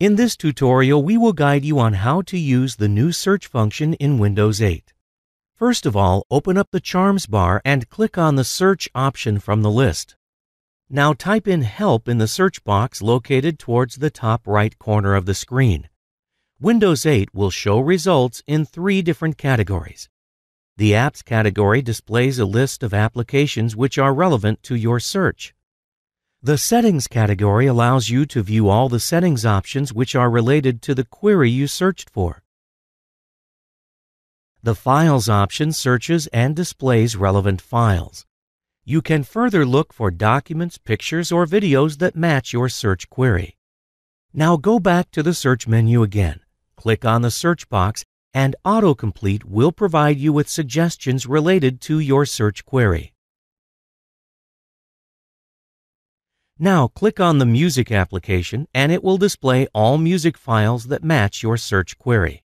In this tutorial, we will guide you on how to use the new search function in Windows 8. First of all, open up the Charms bar and click on the search option from the list. Now type in Help in the search box located towards the top right corner of the screen. Windows 8 will show results in 3 different categories. The Apps category displays a list of applications which are relevant to your search. The Settings category allows you to view all the settings options which are related to the query you searched for. The Files option searches and displays relevant files. You can further look for documents, pictures, or videos that match your search query. Now go back to the search menu again, click on the search box, and autocomplete will provide you with suggestions related to your search query. Now click on the Music application and it will display all music files that match your search query.